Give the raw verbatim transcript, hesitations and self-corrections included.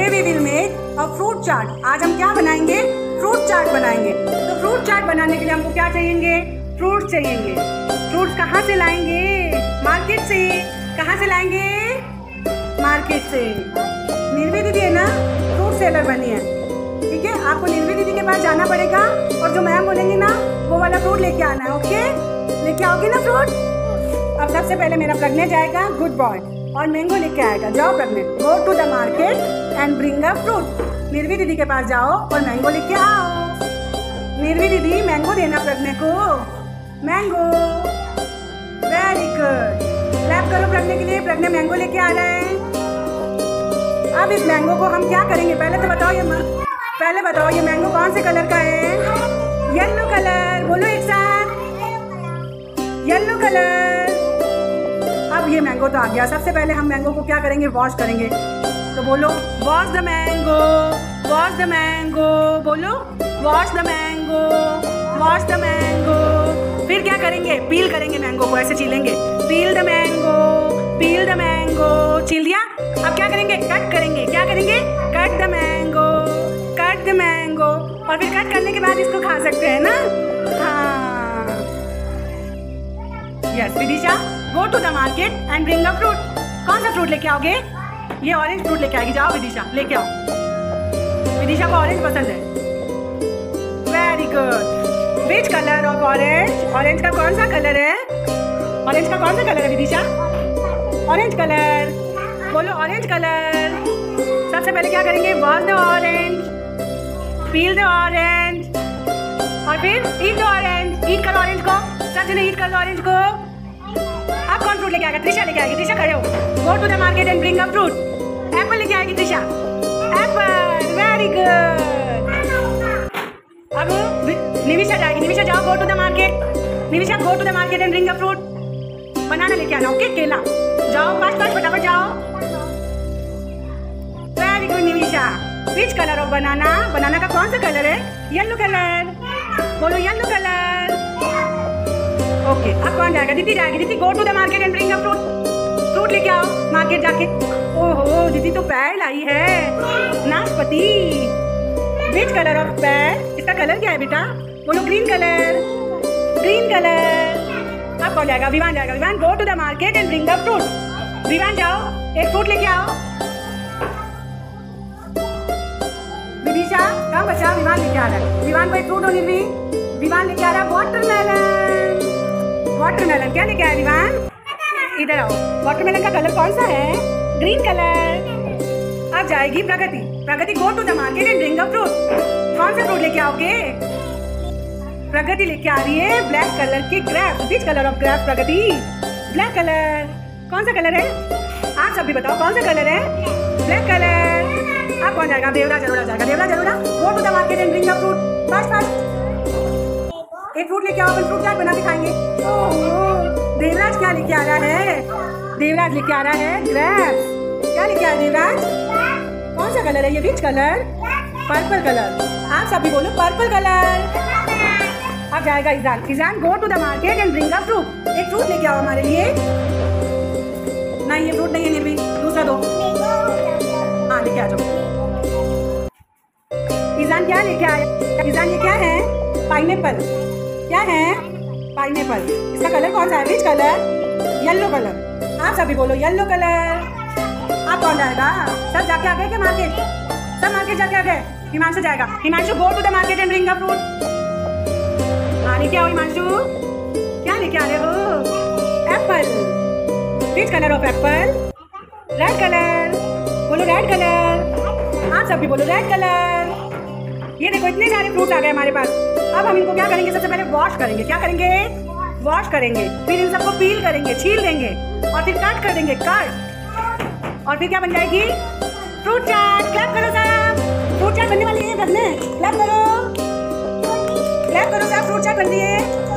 Today we will make a fruit chaat. आज हम क्या बनाएंगे? फ्रूट चाट बनाएंगे। तो फ्रूट चाट बनाने के लिए हमको क्या चाहिए? फ्रूट चाहिए। फ्रूट कहाँ से लाएंगे? मार्केट से। कहाँ से लाएंगे? मार्केट से। निर्वे दीदी है ना, फ्रूट सेलर बनी है, ठीक है। आपको निर्वे दीदी के पास जाना पड़ेगा और जो मैम बोलेंगे ना वो वाला फ्रूट लेके आना है। ओके, लेके आओगी ना फ्रूट? अब सबसे पहले मेरा प्रज्ञा जाएगा, गुड बॉय, और मैंगो लेके आएगा। जाओ Pragya, go to the market and bring a fruit. Nirvi दीदी के पास जाओ और मैंगो लेके आओ। निर्वी दीदी मैंगो देना प्रज्ञा को। Mango, very good. क्लैप करो प्रज्ञा के लिए, प्रज्ञा मैंगो लेके आ रहा है। अब इस मैंगो को हम क्या करेंगे? पहले तो बताओ ये म... पहले बताओ ये मैंगो कौन से कलर का है? Yellow colour. बोलो एक साथ, येलो कलर। अब ये मैंगो तो आ गया। सबसे पहले हम मैंगो को क्या करेंगे? वॉश करेंगे। तो बोलो wash the mango, wash the mango. बोलो wash the mango, wash the mango. फिर क्या करेंगे? पील करेंगे मैंगो को, ऐसे छीलेंगे। Peel the mango, peel the mango. छील दिया। अब क्या करेंगे? कट करेंगे। क्या करेंगे? Cut the mango, cut the mango. और फिर कट करने के बाद इसको खा सकते हैं ना। हाँ, yes Vidisha, go to the market and bring a fruit. कौन सा फ्रूट लेके आओगे? ये ऑरेंज फ्रूट लेके आएगी। जाओ विदिशा, लेके आओ। विदिशा को ऑरेंज पसंद है, very good. Which colour of orange? Orange का कौन सा कलर है? ऑरेंज का कौन सा कलर है विदिशा? Orange colour. बोलो ऑरेंज कलर। सबसे पहले क्या करेंगे? Wash the orange, peel the orange, और फिर ईट द ऑरेंज। ईट करो ऑरेंज को, सच नहीं, ईट करो ऑरेंज को। आप कौन फ्रूट लेके आएगा? त्रिशा लेके आएगी। त्रिशा खड़े हो। Go to the market and bring a fruit. Apple लेके आएगी त्रिशा, एप्पल, वेरी गुड। अब निविशा जाएगी। निविशा जाओ, go to the market. Nivisha go to the market and bring a fruit. Banana लेके आना, ओके? केला। जाओ पाँच पाँच फटाफट जाओ, very good Nivisha. Which colour of banana? Banana का कौन सा कलर है? Yellow colour. बोलो येलो कलर। ओके, अब कौन जाएगा? दीदी जाएगी। दीदी go to the market and bring a fruit. Fruit लेके आओ मार्केट जाके। ओहो, दीदी तो पैर लाई है, नाशपति। विच कलर ऑफ पैर? इसका कलर क्या है बेटा? बोलो ग्रीन कलर, ग्रीन कलर। अब कौन जाएगा? विवान जाएगा। Vivaan go to the market and bring a fruit. Vivaan जाओ, एक फ्रूट लेके आओ। विदिशा कहाँ बचा? विवान लेके आ रहा है। विवान को एक फ्रूट होनी थी। विवान लेके आ रहा है वाटरमेलन। वाटरमेलन क्या लेके आया विवान? इधर आओ। वाटरमेलन का कलर कौन सा है? Green colour. अब जाएगी Pragati. Pragati go to the market and bring a fruit. कौन सा फ्रूट लेके आओगे? प्रगति लेके आ रही है ब्लैक कलर की grape. Which colour of grape Pragati? Black colour. कौन सा कलर है? आप सब भी बताओ कौन सा कलर है? Black colour. अब कौन जाएगा? देवरा जरूरा जाएगा। देवरा जरूरा go to the market and bring a fruit. Fast fast एक फ्रूट लेके आओ, फ्रूट चाट बना के खाएंगे। देवराज क्या लेके आ रहा है? देवराज लेके आ रहा है ग्रेप्स। क्या लेके आया देवराज? कौन सा कलर है ये? Which colour? Purple colour. आप सब भी बोलो पर्पल कलर। अब जाएगा Izaan. Izaan go to the market and bring a fruit. एक फ्रूट लेके आओ हमारे लिए। नहीं ये फ्रूट नहीं है निर्वी, दूसरा दो। हाँ लेके आ जाओ। ईजान क्या लेके आया? ईजान ये क्या है? पाइनएप्पल। क्या है? पाइनएप्पल। इसका कलर कौन सा है? Which colour? Yellow colour. आप सभी बोलो येलो कलर। आप कौन जाएगा? सब जाके आ गए क्या मार्केट? सब मार्केट जाके आ गए। हिमांशु जाएगा। Himanshu go to the market and bring a fruit. हाँ लेके आओ हिमांशु। क्या लेके आ रहे हो? Apple. Which colour of apple? Red colour. बोलो रेड कलर। आप सभी बोलो रेड कलर। ये देखो इतने सारे फ्रूट आ गए हमारे पास। अब हम इनको क्या करेंगे? सबसे पहले वॉश करेंगे। क्या करेंगे? वॉश करेंगे। फिर इन सबको पील करेंगे, छील देंगे, और फिर कट कर देंगे। कट। और फिर क्या बन जाएगी? फ्रूट चाट। क्लैप करो साहब, फ्रूट चाट बनने वाली है। क्लैप करो, क्लैप करो साहब, फ्रूट चाट बन रही है।